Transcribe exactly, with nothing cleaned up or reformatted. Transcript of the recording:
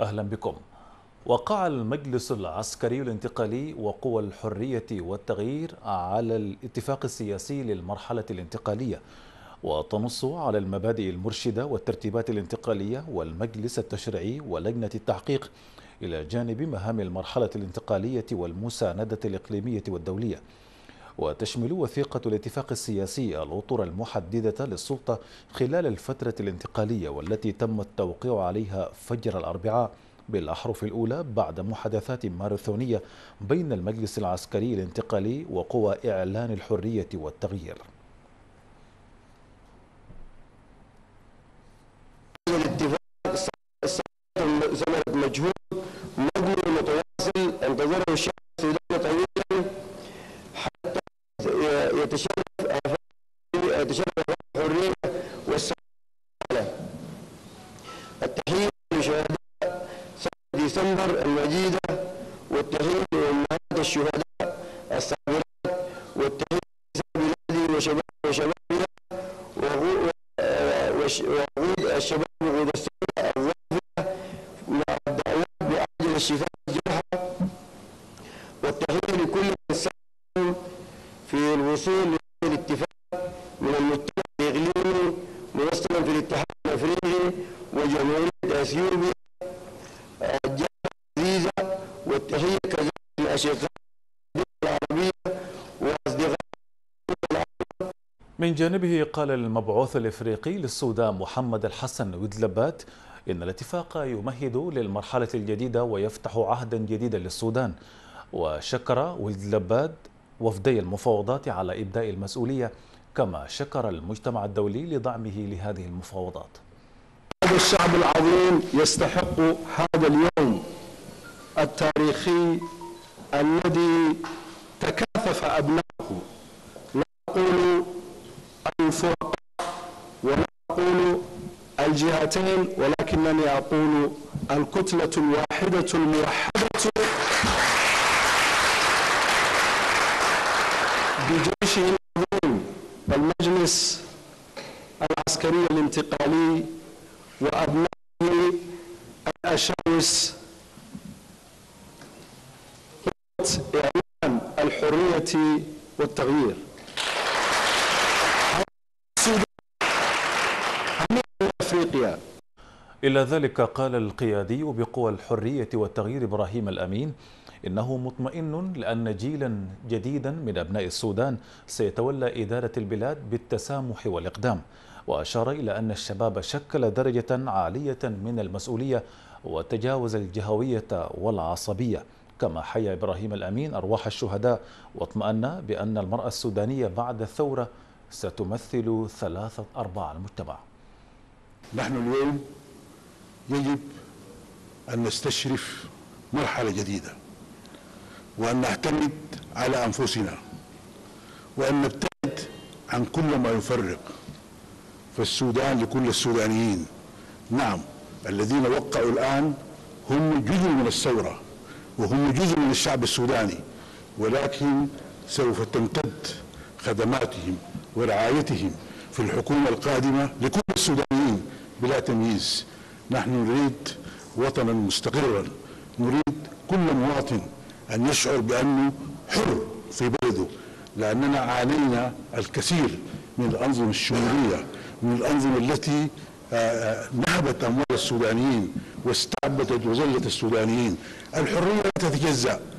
أهلا بكم. وقع المجلس العسكري الانتقالي وقوى الحرية والتغيير على الاتفاق السياسي للمرحلة الانتقالية وتنص على المبادئ المرشدة والترتيبات الانتقالية والمجلس التشريعي ولجنة التحقيق، إلى جانب مهام المرحلة الانتقالية والمساندة الإقليمية والدولية. وتشمل وثيقة الاتفاق السياسي الأطر المحددة للسلطة خلال الفترة الانتقالية، والتي تم التوقيع عليها فجر الأربعاء بالأحرف الأولى بعد محادثات ماراثونية بين المجلس العسكري الانتقالي وقوى إعلان الحرية والتغيير. مجهود مبني متواصل انتظره الشعب السوداني طويلا حتى يتشرف يتشرف الحريه والسعاده. التحيه لشهداء سبعة ديسمبر المجيده، والتحيه لامهات الشهداء الصابرات، والتحيه لبلادي وشباب وشبابنا ووجود الشباب وغدد السوداء شفاء الجرحى، والتحية لكل من ساهم في الوصول لهذا الاتفاق من المجتمع الإقليمي ممثلا في الاتحاد الأفريقي وجمهورية أثيوبيا الجامعة العزيزة، والتحية كذلك للأشقاء العربية وأصدقاء العرب. من جانبه قال المبعوث الإفريقي للسودان محمد الحسن ودلباد إن الاتفاق يمهد للمرحلة الجديدة ويفتح عهدا جديدا للسودان. وشكر ودلباد وفدي المفاوضات على إبداء المسؤولية، كما شكر المجتمع الدولي لدعمه لهذه المفاوضات. هذا الشعب العظيم يستحق هذا اليوم التاريخي الذي تكاثف أبنائه. لا أقول الفرقة ولا أقول الجهتين، ولكنني أقول الكتلة الواحدة الموحدة بجيشه العظيم المجلس العسكري الانتقالي وأبنائه الأشاوس، إعلان الحرية والتغيير. إلى ذلك قال القيادي بقوى الحرية والتغيير إبراهيم الأمين إنه مطمئن لأن جيلا جديدا من أبناء السودان سيتولى إدارة البلاد بالتسامح والإقدام. وأشار إلى أن الشباب شكل درجة عالية من المسؤولية وتجاوز الجهوية والعصبية. كما حيا إبراهيم الأمين أرواح الشهداء واطمأن بأن المرأة السودانية بعد الثورة ستمثل ثلاثة أرباع المجتمع. نحن اليوم يجب أن نستشرف مرحلة جديدة، وأن نعتمد على أنفسنا، وأن نبتعد عن كل ما يفرق. فالسودان لكل السودانيين. نعم، الذين وقعوا الآن هم جزء من الثورة وهم جزء من الشعب السوداني، ولكن سوف تمتد خدماتهم ورعايتهم في الحكومة القادمة لكل السودانيين بلا تمييز. نحن نريد وطنا مستقرا، نريد كل مواطن أن يشعر بأنه حر في بلده، لأننا عانينا الكثير من الأنظمة الشمولية، من الأنظمة التي نهبت أموال السودانيين واستعبدت وذلت السودانيين. الحرية لا تتجزأ.